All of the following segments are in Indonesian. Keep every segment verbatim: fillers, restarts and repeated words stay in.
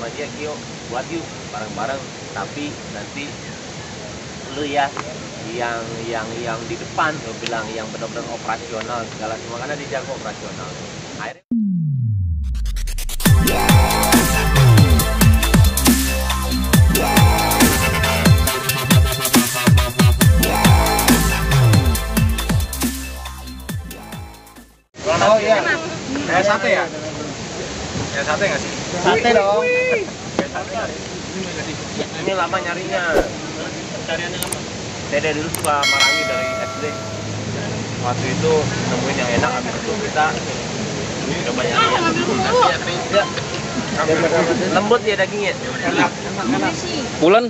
langsung aja Kio buat yuk bareng-bareng, tapi nanti lu ya yang yang yang di depan lu bilang yang benar-benar operasional segala semua, karena dijaga operasional. Akhirnya... Oh iya, kayak sate ya? Kayak sate nggak sih? Sate dong. Kayak sate. Ini lama nyarinya. Pencariannya lama. Dede dulu suka Maranggi dari S D. Waktu itu nemuin yang enak, habis itu kita coba nyari. Lembut ya dagingnya. Enak. Bulan?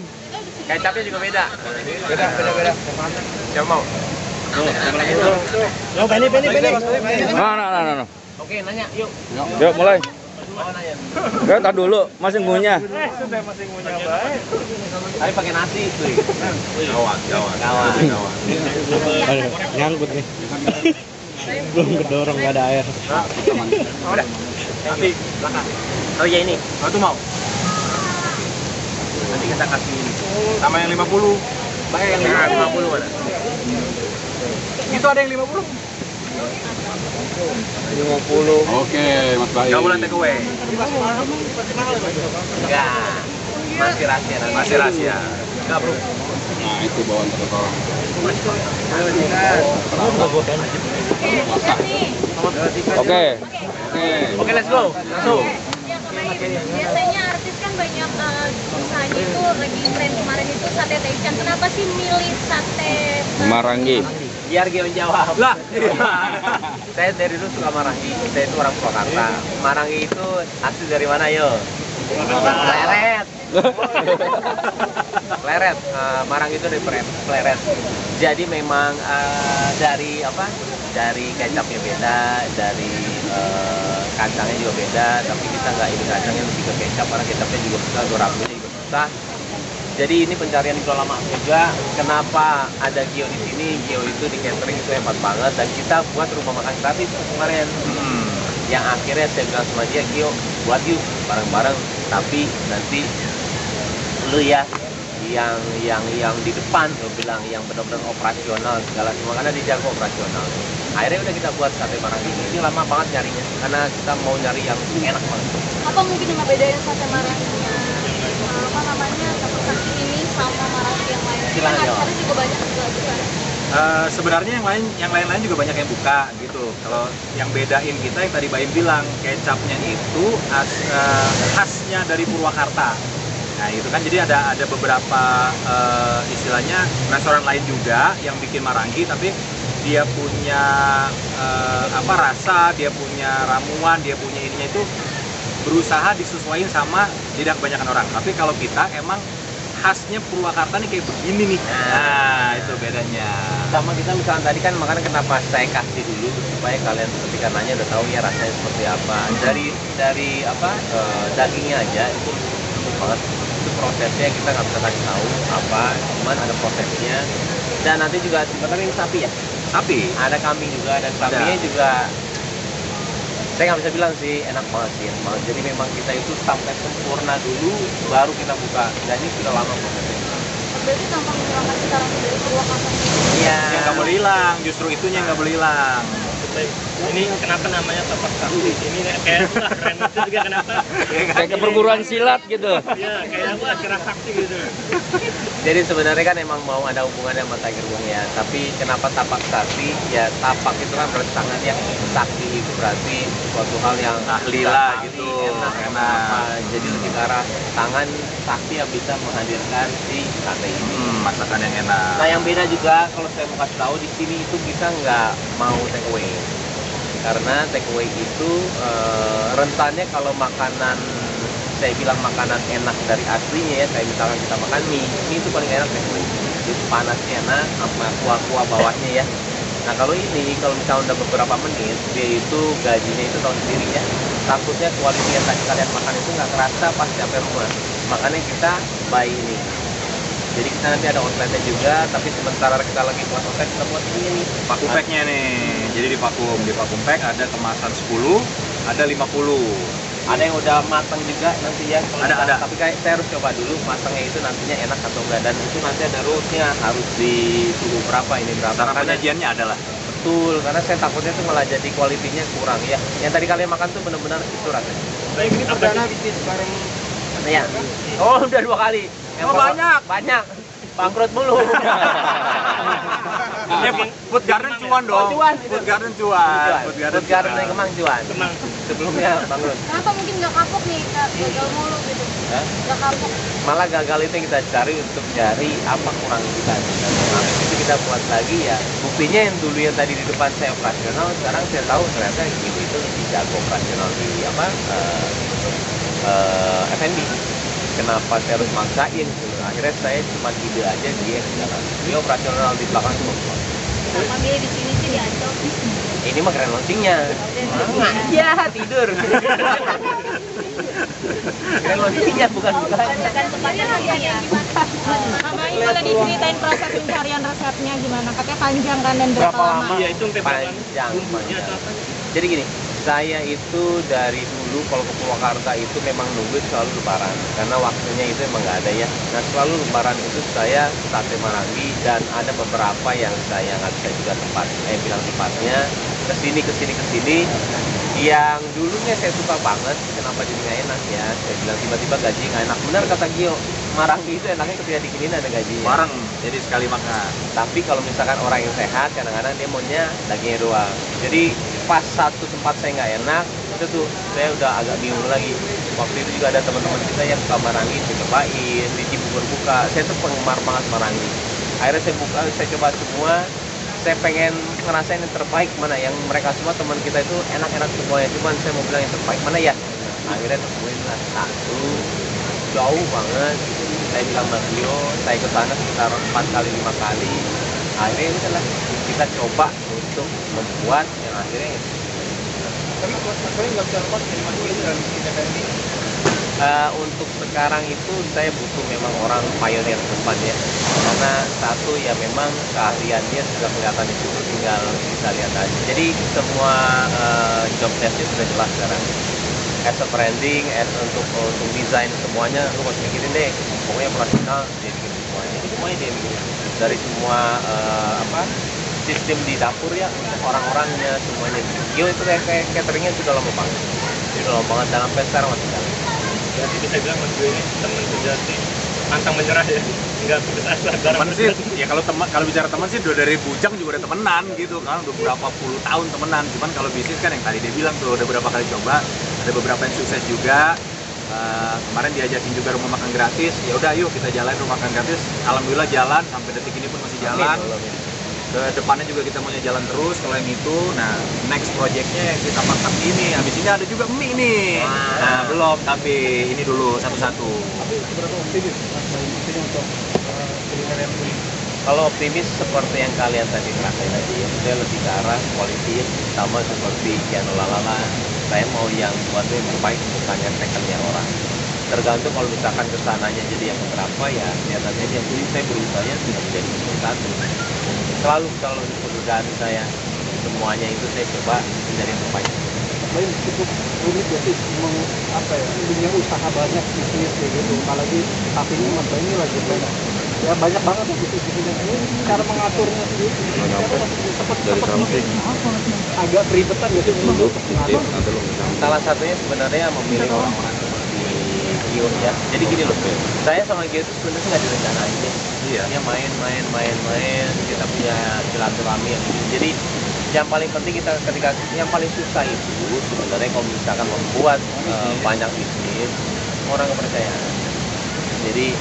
Kecapnya juga beda. Beda, beda, beda. Siapa mau? Tuh, itu. Yo, Beni, Beni, Beni. Nah, nah, nah, nah. Oke, nanya, yuk. Yuk, mulai. Ya, tar dulu, masing punya. Eh, sudah masing punya, baik. Tapi pakai nasi itu. Gawat, gawat, gawat, gawat. Nyangkut nih. Belum kedorong, enggak ada air. Udah. Nanti belakang. Oh, ya ini. Oh, itu mau. Nanti kita kasih sama yang lima puluh. Baik, yang lima puluh ada. Itu ada yang lima puluh. lima puluh. Oke, Mas Baim. Enggak boleh take away. Enggak. Masih rahasia, masih rahasia. Enggak, Bro. Nah, itu bawaan terus orang. Oke. Oke. Oke, let's go. Langsung. Biasanya artis kan banyak uh, usahanya itu lagi tren kemarin itu sate taichan. Kenapa sih milih sate Maranggi? Biar Gio jawab lah. Saya dari dulu suka Maranggi. Saya itu orang Purwakarta. Maranggi itu asli dari mana yo? Pleret. Pleret. Uh, Maranggi itu dari Pleret. Jadi memang uh, dari apa? Dari kecapnya beda, dari uh, kacangnya juga beda, tapi kita nggak ini kacangnya lebih ke kecap, karena kecapnya juga susah, gorengnya juga susah. Jadi ini pencarian itu lama juga. Kenapa ada Gio di sini? Gio itu di catering itu hebat banget, dan kita buat rumah makan gratis kemarin. Hmm. Yang akhirnya saya bilang sama dia, Gio buat yuk bareng-bareng, tapi nanti lu ya yang yang yang di depan lo bilang yang benar-benar operasional segala semua, karena dijaga operasional. Akhirnya udah kita buat sate Maranggi ini lama banget nyarinya, karena kita mau nyari yang enak banget. Apa mungkin yang bedain sate Marangginya apa namanya Tapak Sakti ini sama Maranggi yang lain? Kan acaranya juga banyak juga bukan? Uh, sebenarnya yang lain yang lain-lain juga banyak yang buka gitu. Kalau yang bedain kita yang tadi Baim bilang kecapnya itu as, uh, khasnya dari Purwakarta. Nah itu kan jadi ada ada beberapa uh, istilahnya restoran lain juga yang bikin Maranggi, tapi dia punya uh, apa rasa, dia punya ramuan, dia punya ininya itu berusaha disesuaikan sama tidak kebanyakan orang. Tapi kalau kita emang khasnya Purwakarta nih kayak begini nih. Nah itu bedanya. Sama kita misalnya tadi kan, makanya kenapa saya kasih dulu supaya kalian ketika nanya udah tahu ya rasanya seperti apa. Dari dari apa uh, dagingnya aja itu banget. Itu prosesnya kita nggak bisa kasih tahu apa, cuman ada prosesnya. Dan nanti juga sebenarnya ini sapi ya, sapi ada kambing juga, dan sapinya ada. Juga saya nggak bisa bilang sih enak banget sih, enak banget. Jadi memang kita itu sampai sempurna dulu baru kita buka, dan ini sudah lama prosesnya. Berarti gampang berangkat sekarang dari Purwakarta ya, yang nggak boleh hilang, justru itunya nggak boleh hilang. Ini kenapa namanya Tapak Sakti? Ini kayak keren itu juga kenapa? Kayak ke perguruan silat gitu. Iya, kayak aku acara sakti gitu. Jadi sebenarnya kan emang mau ada hubungannya sama Tiger Wong ya. Tapi kenapa Tapak Sakti? Ya tapak itu kan berarti tangan ya. Sakti itu berarti suatu hal yang ahli lah gitu. Enak, enak. Jadi lebih ke arah tangan sakti yang bisa menghadirkan si sate ini. Hmm, masakan yang enak. Nah yang beda juga kalau saya mau kasih tahu di sini itu kita nggak mau take away. Karena takeaway itu e, rentannya kalau makanan, saya bilang makanan enak dari aslinya ya, kayak misalkan kita makan mie, mie itu paling enak takeaway. Itu panasnya enak, sama kuah-kuah bawahnya ya. Nah kalau ini, kalau misalnya udah beberapa menit, dia itu gajinya itu tahun sendiri ya. Takutnya kualitas yang tadi kalian makan itu nggak kerasa pas sampai rumah. Makanya kita buy ini. Jadi kita nanti ada outletnya juga, tapi sementara kita lagi buat outlet, kita buat ini nih vakum packnya nih. Jadi di vakum, di vakum pack ada kemasan sepuluh, ada lima puluh. Ada yang udah matang juga nanti ya. Ada ada. Tapi kayak saya harus coba dulu matangnya itu nantinya enak atau enggak, dan itu nanti ada rutenya harus di suhu berapa ini berapa. Cara penyajiannya adalah betul, karena saya takutnya tuh malah jadi kualitinya kurang ya. Yang tadi kalian makan tuh benar-benar itu rasanya. Baik, ini perdana bisnis bareng. Ya. Oh, udah dua kali. Oh, banyak. Banyak. Bangkrut mulu. Ya, food garden cuan dong. Oh, cuan, food garden cuan. Food garden, food garden yang Kemang cuan. Kemang. Sebelumnya bangkrut. Kenapa mungkin nggak kapok nih, gagal mulu gitu? Hah? Nggak kapok. Malah gagal itu kita cari untuk cari apa kurang kita. Nah, itu kita buat lagi ya. Buktinya yang dulu yang tadi di depan saya operasional, sekarang saya tahu ternyata gitu itu jago operasional di apa? Uh, uh, F and B. Kenapa saya harus maksain? Akhirnya saya cuma ide aja, dia jalan. Dia operasional di belakang semua. Sama dia di sini sih di Ancol. Ini mah keren launchingnya. Nah, ya tidur. Keren launchingnya bukan bukan. Bukan tempatnya lagi ya. Sama ini boleh diceritain proses pencarian resepnya gimana? Katanya panjang kan dan berapa lama? Iya itu panjang. Jadi gini. Saya itu dari dulu kalau ke Purwakarta itu memang nunggu selalu lebaran karena waktunya itu emang nggak ada ya. Nah selalu lebaran itu saya sate Maranggi, dan ada beberapa yang saya nggak bisa juga tempat, eh bilang tempatnya kesini kesini kesini. Yang dulunya saya suka banget, kenapa jadi nggak enak ya? Saya bilang tiba-tiba gaji nggak enak. Benar kata Gio, Maranggi itu enaknya ketika dikinin ada gajinya. Bareng, jadi sekali makan. Tapi kalau misalkan orang yang sehat, kadang-kadang dia maunya dagingnya doang. Jadi pas satu tempat saya nggak enak, itu tuh saya udah agak bingung lagi. Waktu itu juga ada teman-teman kita yang suka Maranggi, dicobain, di Cibubur buka. Saya tuh penggemar banget Maranggi. Akhirnya saya buka, saya coba semua. Saya pengen ngerasain yang terbaik mana, yang mereka semua teman kita itu enak-enak semuanya, cuman saya mau bilang yang terbaik mana ya. Akhirnya temuin lah satu, jauh banget. Saya bilang sama beliau, saya ikut sana sekitar empat kali lima kali. Akhirnya itulah kita coba untuk membuat yang akhirnya. Tapi masalahnya nggak bisa lepas dari masjid dan kita ganti. Uh, untuk sekarang itu saya butuh memang orang pionir tempat ya, karena satu ya memang keahlian dia sudah kelihatan di situ, tinggal kita lihat aja. Jadi semua uh, job desknya sudah jelas sekarang. As a branding, as untuk untuk desain semuanya, lu harus mikirin deh. Pokoknya operasional dia bikin semuanya, semuanya dia bikin. Dari semua uh, apa sistem di dapur ya, untuk orang-orangnya semuanya. Gio itu kayak, kayak cateringnya sudah lama banget, sudah lama banget dalam pesta masih jalan. Jadi bisa bilang mas gue ini teman sejati, pantang menyerah ya, nggak putus asa. Teman sih, ya kalau teman, kalau bicara teman sih udah dari bujang juga udah temenan gitu kan, udah berapa puluh tahun temenan. Cuman kalau bisnis kan yang tadi dia bilang tuh udah beberapa kali coba, ada beberapa yang sukses juga. Uh, kemarin diajakin juga rumah makan gratis, ya udah yuk kita jalan rumah makan gratis. Alhamdulillah jalan sampai detik ini pun masih jalan. Ke depannya juga kita maunya jalan terus kalau yang itu. Nah, next projectnya yang kita pasang ini. Habis ini ada juga mie nih. Nah, nah belum, tapi ini dulu satu-satu. Tapi seberapa optimis? Kalau optimis seperti yang kalian tadi ngerasain tadi ya. Saya lebih ke arah kualitas sama seperti yang lalala. Saya mau yang buat yang terbaik, bukannya tekannya orang. Tergantung kalau misalkan kesananya jadi yang berapa ya. Kelihatannya yang beli saya berusahanya sudah menjadi satu. Selalu kalau di perusahaan saya semuanya itu saya coba menjadi tempat. Tapi cukup rumit jadi meng, apa ya punya usaha banyak bisnis gitu. Apalagi tapi ini masa ini lagi banyak. Ya banyak banget tuh bisnis-bisnis yang ini cara mengaturnya sendiri. Dari samping agak peribetan gitu. Salah satunya sebenarnya memilih orang-orang seperti Gio ya. Jadi gini loh, saya sama Gio itu sebenarnya nggak direncanain ya. Ya main-main-main-main kita punya silaturahmi. Jadi yang paling penting kita ketika yang paling susah itu sebenarnya kalau misalkan membuat uh, banyak bisnis orang kepercayaan. Jadi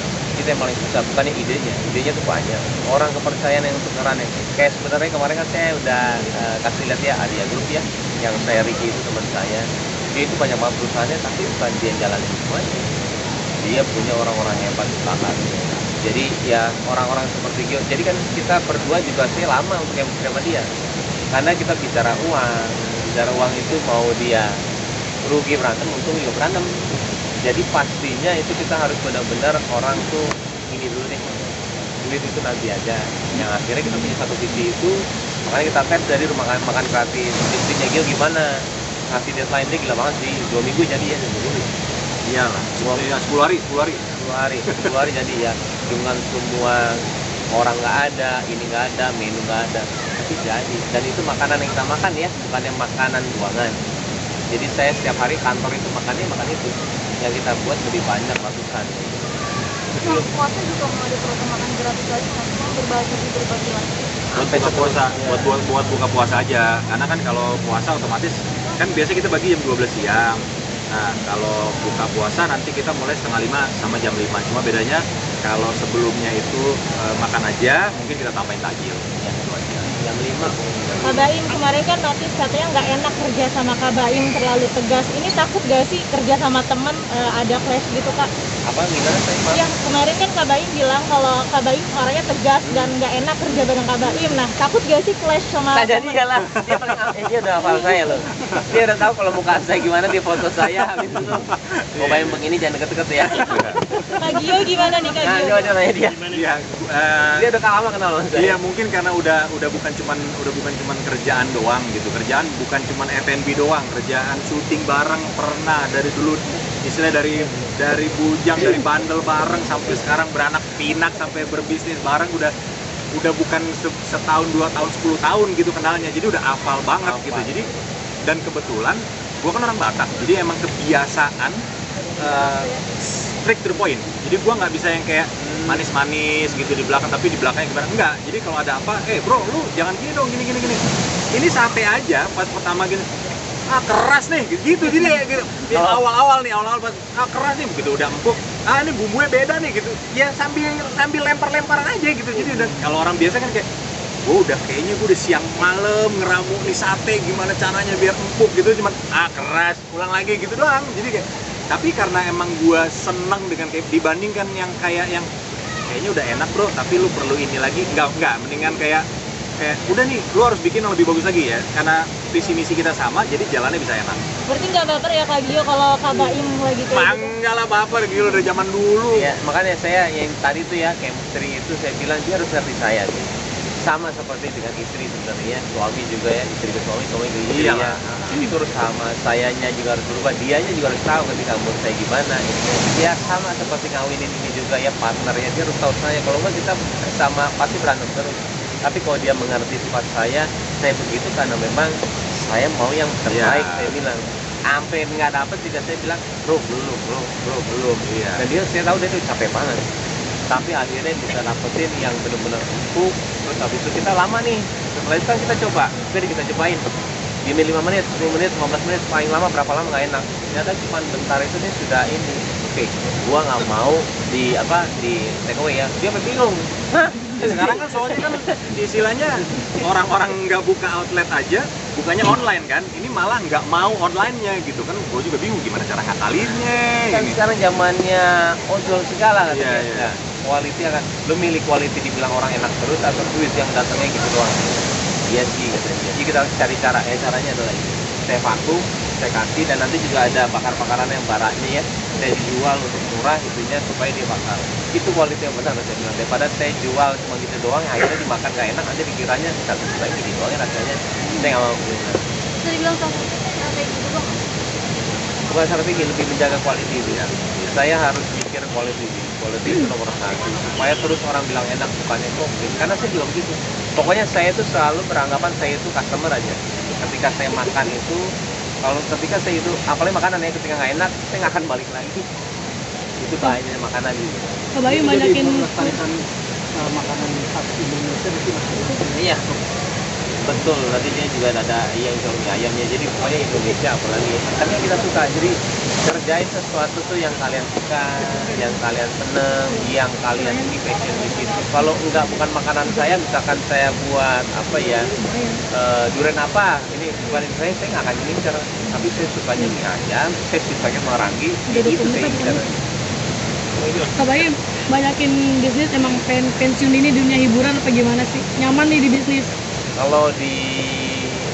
kita yang paling susah bukannya idenya, idenya tuh banyak. Orang kepercayaan yang sekarang kayak sebenarnya kemarin kan saya udah uh, kasih lihat ya Adia Group ya, yang saya Ricky itu teman saya. Dia itu banyak banget perusahaannya tapi bukan dia yang jalan semuanya. Dia punya orang-orang hebat di belakangnya. Jadi ya orang-orang seperti Gio. Jadi kan kita berdua juga sih lama untuk yang bersama dia. Karena kita bicara uang, bicara uang itu mau dia rugi berantem, untung juga berantem. Jadi pastinya itu kita harus benar-benar orang tuh ini dulu nih, duit itu nanti aja. Yang akhirnya kita punya satu visi itu, makanya kita tes dari rumah makan, makan gratis. Visinya Gio gimana? ngasih deadline dia gila banget sih, dua minggu jadi ya. Iya lah, sepuluh hari, sepuluh hari, sepuluh hari, sepuluh hari jadi ya. Dengan semua orang nggak ada, ini nggak ada, menu nggak ada, tapi jadi. Dan itu makanan yang kita makan ya, bukan yang makanan buangan. Jadi saya setiap hari kantor itu makannya makan itu, yang kita buat lebih banyak ratusan. Sebelum puasa juga mau ada program makan gratis lagi, maksudnya berbagi di berbagai macam. Buat buka puasa, buat buat buat buka puasa aja. Karena kan kalau puasa otomatis kan biasa kita bagi jam dua belas siang. Nah, kalau buka puasa nanti kita mulai setengah lima sama jam lima. Cuma bedanya kalau sebelumnya itu e, makan aja, mungkin kita tambahin takjil. Ya, itu aja. Jam lima. Kak Baim, kemarin kan notis katanya nggak enak kerja sama Kak Baim, terlalu tegas. Ini takut gak sih kerja sama temen e, ada clash gitu, Kak? Apa gimana saya? Iya, kemarin kan Kak Baim bilang kalau Kak Baim orangnya tegas hmm. dan nggak enak kerja bareng Kak Baim. Nah, takut gak sih clash sama? Nah, jadi iyalah. Dia paling eh, dia udah hafal saya loh. Dia udah tahu kalau muka saya gimana di foto saya habis itu. Kok Baim begini jangan deket-deket ya. Kak Gio gimana nih Kak Gio? Nah, dia dia. Iya. Uh, dia udah lama kenal loh. Iya, mungkin karena udah udah bukan cuman udah bukan cuman kerjaan doang gitu. Kerjaan bukan cuman F and B doang, kerjaan syuting bareng pernah dari dulu. Istilahnya dari dari bujang, dari bandel bareng sampai sekarang beranak pinak sampai berbisnis bareng, udah udah bukan setahun dua tahun sepuluh tahun gitu kenalnya, jadi udah hafal banget Apal. gitu. Jadi dan kebetulan gue kan orang Batak, jadi emang kebiasaan uh, straight to the point. Jadi gue nggak bisa yang kayak manis-manis gitu di belakang, tapi di belakangnya gimana, enggak. Jadi kalau ada apa, eh bro lu jangan gini dong, gini gini gini. Ini sate aja pas pertama gini. Ah keras nih, gitu jadi gitu. Awal-awal nih, awal-awal pas ah keras nih, begitu udah empuk. Ah ini bumbunya beda nih gitu. Ya sambil sambil lempar-lemparan aja gitu. Jadi udah kalau orang biasa kan kayak gue udah kayaknya gue udah siang malam ngeramu nih sate gimana caranya biar empuk gitu, cuman ah keras, pulang lagi gitu doang. Jadi kayak tapi karena emang gue seneng dengan kayak dibandingkan yang kayak yang kayaknya udah enak bro, tapi lu perlu ini lagi. Enggak, enggak, mendingan kayak Eh, udah nih, lu harus bikin yang lebih bagus lagi ya, karena visi misi kita sama, jadi jalannya bisa enak. Berarti nggak baper ya Kak Gio kalau Kak Baim lagi kayak Bang, gitu? Nggak lah baper, Gio dari zaman dulu. Iya, makanya saya yang tadi tuh ya, chemistry itu saya bilang dia harus ngerti saya sih. Sama seperti dengan istri sebenarnya, suami juga ya, istri ke suami, suami ke istri ya. Jadi itu harus sama, sayanya juga harus berubah, dianya juga harus tahu ketika umur saya gimana. Ya sama seperti ngawinin ini juga ya, partnernya dia harus tahu saya, kalau nggak kita sama pasti berantem terus. Tapi kalau dia mengerti sifat saya, saya begitu karena memang saya mau yang terbaik, yeah. Saya bilang sampai nggak dapet juga saya bilang bro belum, bro bro belum, yeah. Dan dia saya tahu dia tuh capek banget, tapi akhirnya bisa dapetin yang benar-benar empuk. Terus habis itu kita lama nih, setelah itu kan kita coba, jadi kita cobain gini lima menit, sepuluh menit, lima belas menit, paling lama berapa lama nggak enak, ternyata cuma bentar itu dia sudah ini, oke, gua nggak mau di apa di take away ya, dia bingung. Hah? Sekarang kan soalnya kan istilahnya orang-orang nggak buka outlet aja, bukanya online kan, ini malah nggak mau online-nya gitu kan, gue juga bingung gimana cara ngakalinnya. Kan ini sekarang zamannya ojol segala kan, yeah, ya, yeah. Quality akan, lo milih quality dibilang orang enak terus atau duit yang datangnya gitu doang. Iya sih, jadi kita harus cari cara, eh caranya adalah ini, saya vakum, saya kasih, dan nanti juga ada bakar-bakaran yang baraknya ya, saya jual untuk murah itunya supaya dia bakar. Itu kualitas yang benar saya bilang, daripada saya jual cuma gitu doang akhirnya dimakan gak enak, nanti dikiranya kita bisa gini doang rasanya, saya nggak mau begitu. Bisa dibilang strategi itu bang? Bukan strategi, lebih menjaga kualitas ya. Saya harus pikir kualitas, kualitas itu nomor satu supaya terus orang bilang enak, bukannya komplain, karena saya juga begitu. Pokoknya saya itu selalu beranggapan saya itu customer aja. Ketika saya makan itu, kalau ketika saya itu, apalagi makanan ya, ketika nggak enak, saya nggak akan balik lagi. Itu bahayanya makanan gitu. Kak Baim banyakin pelestarian uh, makanan khas Indonesia itu masih penting. Iya, betul. Tadinya juga ada yang jolnya ayamnya. Jadi pokoknya Indonesia apalagi. Karena kita suka, jadi kerjain sesuatu tuh yang kalian suka, yang kalian seneng, yang kalian di passion di situ. Kalau enggak bukan makanan saya, misalkan saya buat apa ya, uh, durian apa, ini bukan saya, saya nggak akan ngincer. Tapi saya sukanya mie ayam, saya sukanya Maranggi, itu saya incer. Kak Baim, banyakin bisnis emang pen, pensiun ini dunia hiburan apa gimana sih? Nyaman nih di bisnis? Kalau di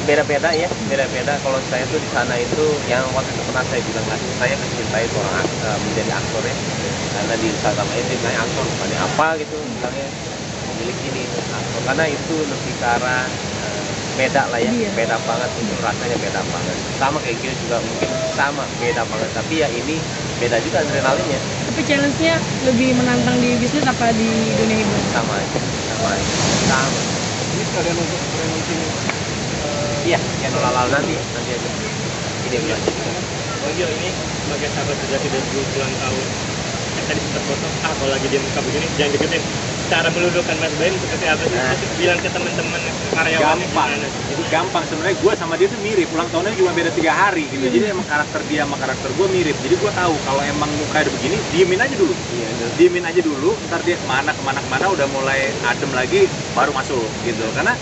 beda-beda ya, beda-beda. Kalau saya tuh di sana itu yang waktu itu pernah saya bilang lagi, saya mencintai seorang uh, menjadi aktor ya. Karena di Instagram itu saya aktor, bukannya apa gitu, misalnya memiliki ini aktor. Karena itu lebih ke arah uh, beda lah ya, iya. Beda banget, untuk rasanya beda banget. Sama kayak Gio juga mungkin sama, beda banget. Tapi ya ini beda juga adrenalinnya. Tapi challenge-nya lebih menantang di bisnis apa di dunia hidup? Sama aja, sama aja, sama. Ini sekalian untuk preventif. Iya, yang lalu nanti, nanti aja. Ide belanja. Oh Gio ini sebagai sahabat sejak sudah dua puluh tahun. Tadi sempat foto, ah kalau lagi dia buka begini jangan deketin. Cara meluduhkan Mas Baim seperti apa sih? Nah, bilang ke teman-teman karyawannya gampang. Jadi gampang sebenarnya, gue sama dia tuh mirip, ulang tahunnya cuma beda tiga hari gitu. Jadi emang karakter dia sama karakter gue mirip. Jadi gue tahu kalau emang muka ada begini, diemin aja dulu. Iya, diemin aja dulu. Ntar dia kemana kemana kemana udah mulai adem lagi, baru masuk gitu. Karena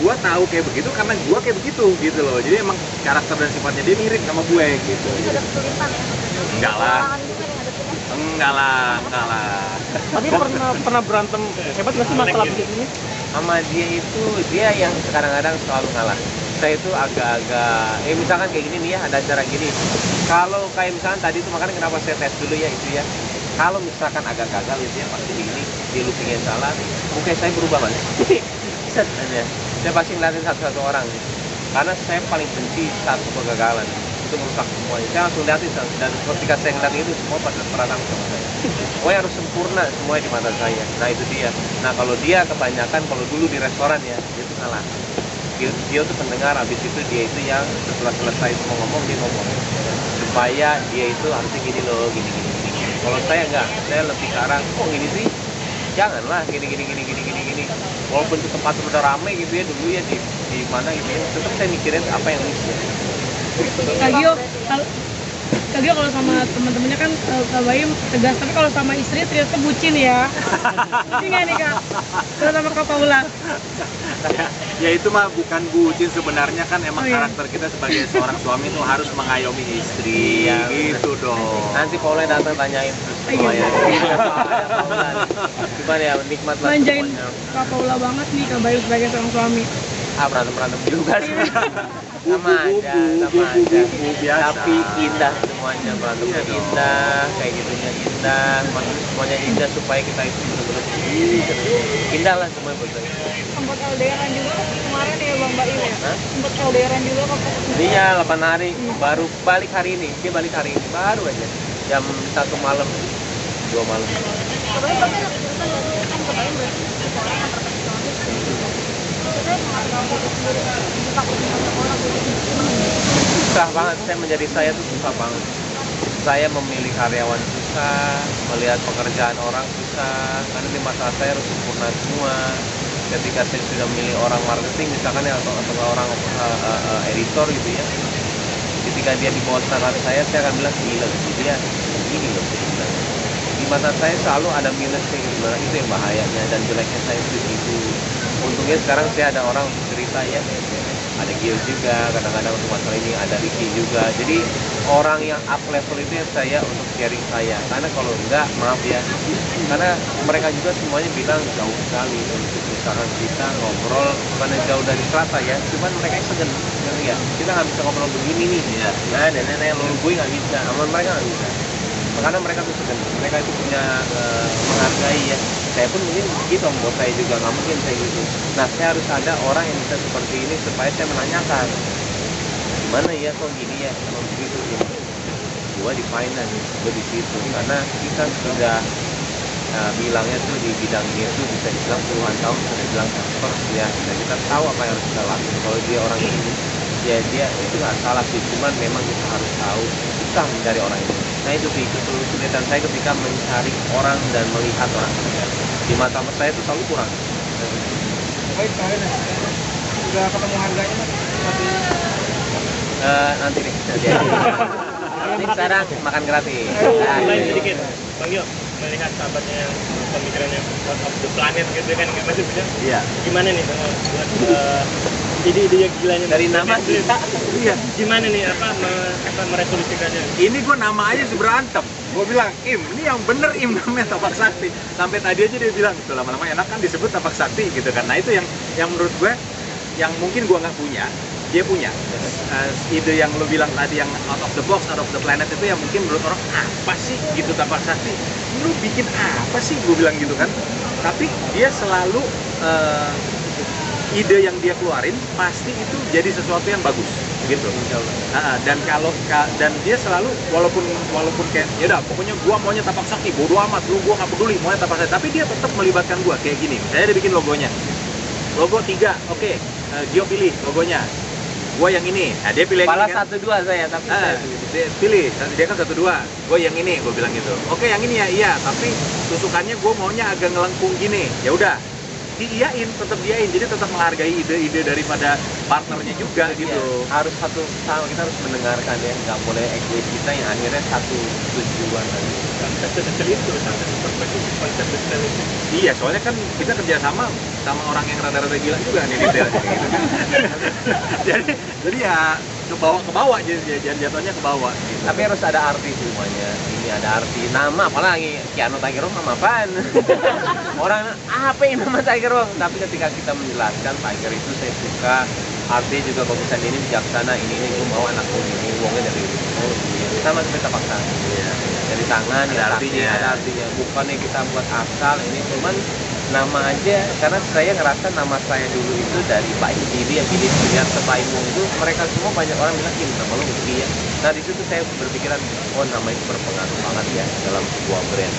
gue tahu kayak begitu karena gue kayak begitu gitu loh. Jadi emang karakter dan sifatnya dia mirip sama gue gitu. Itu ada kesulitan ya? Enggak lah. Enggak lah, enggak lah. Tapi pernah pernah berantem hebat nggak sih masalah begini? Sama dia itu, dia yang kadang-kadang selalu ngalah. Saya itu agak-agak, eh misalkan kayak gini nih ya, ada acara gini. Kalau kayak misalkan tadi itu, makanya kenapa saya tes dulu ya itu ya. Kalau misalkan agak gagal itu ya pasti ini, dia loopingnya salah. Mungkin saya berubah banget. Set aja. Saya pasti ngeliatin satu-satu orang. Karena saya paling benci satu kegagalan. Itu merusak semuanya. Saya langsung lihatin, dan ketika saya ngeliatin itu semua pada tertanam sama saya. Pokoknya harus sempurna semuanya di mata saya. Nah itu dia. Nah kalau dia kebanyakan, kalau dulu di restoran ya, dia tuh salah. Dia, dia tuh pendengar, habis itu dia itu yang setelah selesai semua ngomong, dia ngomong. Supaya dia itu harusnya gini loh, gini-gini. Kalau saya enggak, saya lebih sekarang, kok gini sih? Janganlah, gini-gini-gini-gini-gini. Walaupun itu tempat udah rame gitu ya, dulu ya di, di mana gitu ya. Tetap saya mikirin apa yang miss ya. Kak Gio, Kak Gio kalau sama teman-temannya kan Kak Baim tegas, tapi kalau sama istrinya ternyata bucin ya. Bucin nggak nih Kak? Kalau sama Kak Paula? Ya, ya itu mah bukan bucin sebenarnya kan emang oh, iya. Karakter kita sebagai seorang suami itu harus mengayomi istri ya, gitu bener. Dong. Nanti Paula datang tanyain. Oh iya. Gimana ya, nikmat lah. Manjain Kak Paula banget nih Kak Baim sebagai seorang suami. Ah berantem-berantem juga sih. Sama aja, sama aja. Tapi indah semuanya, berantemnya indah, kayak gitunya indah, semuanya indah supaya kita itu benar-benar indah lah semuanya buat saya. Sempat L D R-an juga kemarin ya Bang Baim ya? Sempat L D R-an juga kemarin? Iya, delapan hari, baru balik hari ini, dia balik hari ini, baru aja jam satu malam, dua malam. Tapi tapi anak jurusan yang kebain berarti sekolah yang terpengaruh. Susah banget, saya menjadi saya tuh susah banget. Saya memilih karyawan susah, melihat pekerjaan orang susah. Karena di mata saya harus sempurna semua. Ketika saya sudah memilih orang marketing misalkan ya, atau, atau orang uh, uh, editor gitu ya. Ketika dia di bawah standar saya, saya akan bilang gila gitu dia, gini loh sebenarnya. Di mata saya selalu ada minusnya gitu, itu yang bahayanya dan jeleknya saya itu itu. Untungnya sekarang saya ada orang untuk cerita ya, ada Gio juga, kadang-kadang untuk masalah ini ada Ricky juga. Jadi orang yang up level itu yang saya untuk sharing saya, karena kalau enggak maaf ya, karena mereka juga semuanya bilang jauh sekali untuk misalkan kita ngobrol, karena jauh dari serata ya, cuman mereka segan, ya kita nggak bisa ngobrol begini nih, ya. Nah dan nenek yang lulu gue nggak bisa, aman mereka nggak bisa. Karena mereka tuh sedang, mereka itu punya uh, menghargai ya. Saya pun mungkin begitu, membuat saya juga nggak mungkin saya gitu. Nah saya harus ada orang yang bisa seperti ini supaya saya menanyakan gimana ya kok gini ya, kalau begitu ya. Gua di finance, gua di situ. Karena kita sudah uh, bilangnya tuh di bidang itu bisa dibilang puluhan tahun, bisa dibilang expert ya. Dan kita tahu apa yang harus kita lakukan. Kalau dia orang ini, ya dia itu nggak salah sih. Cuman memang kita harus tahu susah mencari orang itu. Nah itu sih kesulitan saya ketika mencari orang dan melihat orang di mata saya itu selalu kurang. Baik kalian ya, udah ketemu harganya mas? Nanti uh, nanti nih nanti nanti sekarang makan gratis. Lain sedikit, Bang Gio melihat sahabatnya yang pemikirannya out of the planet gitu kan nggak masuk gitu? Iya. Gimana nih Bang buat uh, ide-ide yang gilanya dari nama kita? Iya. Gimana nih apa me, apa meresolusikannya? Ini gue nama aja seberantem. Gue bilang Im, ini yang bener Im namanya Tapak Sakti. Sampai tadi aja dia bilang itu lama-lama enak kan disebut Tapak Sakti gitu kan. Nah itu yang yang menurut gue yang mungkin gue nggak punya. Dia punya uh, ide yang lo bilang tadi yang out of the box, out of the planet itu yang mungkin menurut orang apa sih gitu Tapak Sakti, lu bikin apa sih gue bilang gitu kan, tapi dia selalu uh, ide yang dia keluarin pasti itu jadi sesuatu yang bagus gitu. Nah, dan kalau dan dia selalu walaupun walaupun kayak ya udah pokoknya gua maunya Tapak Sakti, bodo amat lu, gua nggak peduli maunya Tapak Sakti, tapi dia tetap melibatkan gua kayak gini. Saya udah bikin logonya, logo tiga, oke, okay. uh, Gio pilih logonya, gua yang ini. Nah, dia pilih malah satu dua saya, tapi uh, saya dia pilih, dia kan satu dua, gua yang ini, gua bilang gitu. Oke, okay, yang ini ya, iya, tapi tusukannya gua maunya agak ngelengkung gini, ya udah. Diiyain, tetap diiyain, jadi tetap menghargai ide-ide daripada partnernya juga ya, gitu. Harus satu sama, kita harus mendengarkan ya, nggak boleh ego kita yang akhirnya satu tujuan aja. Iya, soalnya kan kita kerja sama sama orang yang rada-rada gila juga nih detailnya gitu. Jadi jadi ya ke bawah ke bawah jadi jatuhnya ke bawah gitu. Tapi harus ada arti semuanya. Ini ada arti nama, apalagi Kiano Tiger Wong nama apaan? Orang apa yang nama Tiger Wong? Tapi ketika kita menjelaskan Tiger itu saya suka, arti juga bagusan ini bijaksana, ini ini gue mau anakku ini Wongnya dari oh, gitu. Sama seperti Tapak Sakti. Iya. Dari tangan ada artinya, ada artinya. Bukannya kita buat asal ini, cuman nama aja, karena saya ngerasa nama saya dulu itu dari Pak Indi yang pilih pilihan ke Baim Wong itu, mereka semua banyak orang bilang ini nama lu begini ya. Nah disitu saya berpikiran, oh nama itu berpengaruh banget ya dalam sebuah brand.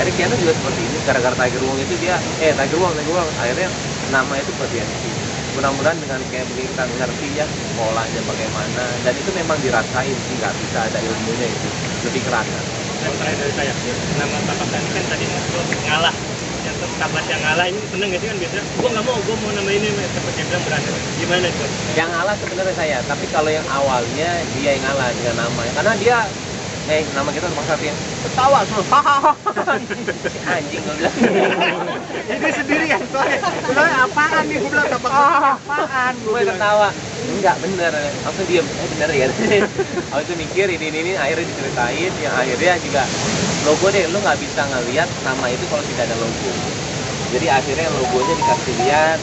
Akhirnya Kiana juga seperti ini, gara-gara Tiger Wong itu dia, eh Tiger Wong, Tiger Wong, akhirnya nama itu seperti ini. Mudah-mudahan dengan kayak begini kita ngerti ya polanya bagaimana, dan itu memang dirasain sih, nggak bisa ada ilmunya itu, lebih kerasa. Dan terakhir dari saya, nama Tapak Sakti kan tadi ngalah. Tapak yang ngalah ini bener gak sih kan biasanya gue gak mau, gue mau nama ini Tapak yang bilang berani gimana itu? Yang ngalah sebenarnya saya, tapi kalau yang awalnya dia yang ngalah dengan nama, karena dia eh nama kita Tapak Sakti yang ketawa semua hahaha anjing gue bilang jadi sendirian soalnya gue bilang apaan nih, gue bilang Tapak Sakti apaan gue ketawa enggak bener, langsung diem, eh bener ya aku itu mikir ini ini ini, akhirnya diceritain yang akhirnya juga logo deh, lu nggak bisa ngelihat nama itu kalau tidak ada logo. Jadi akhirnya logonya dikasih lihat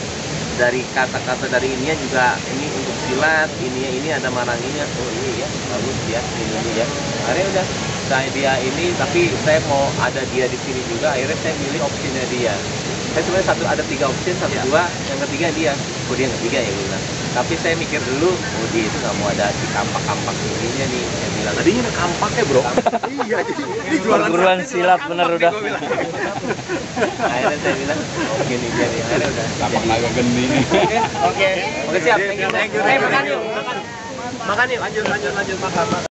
dari kata-kata dari ininya juga ini untuk silat, ininya ini ada maranginya, oh ini ya bagus ya, ini ini ya. Akhirnya udah saya dia ini, tapi saya mau ada dia di sini juga. Akhirnya saya milih opsinya dia. Saya sebenarnya satu ada tiga opsi, satu ya. Dua, yang ketiga dia, oh dia yang ketiga ya gue bilang. Tapi saya mikir dulu, oh dia itu nggak mau ada si kampak-kampak ininya nih, saya bilang. Tadinya ada kampaknya bro. Iya, jadi ini jualan buruan silat bener udah. Akhirnya saya bilang, oke nih dia nih, akhirnya udah. Kampak naga geni. Oke, oke, oke siap. Thank you, thank you. Makan yuk, makan yuk, lanjut, lanjut, lanjut makan.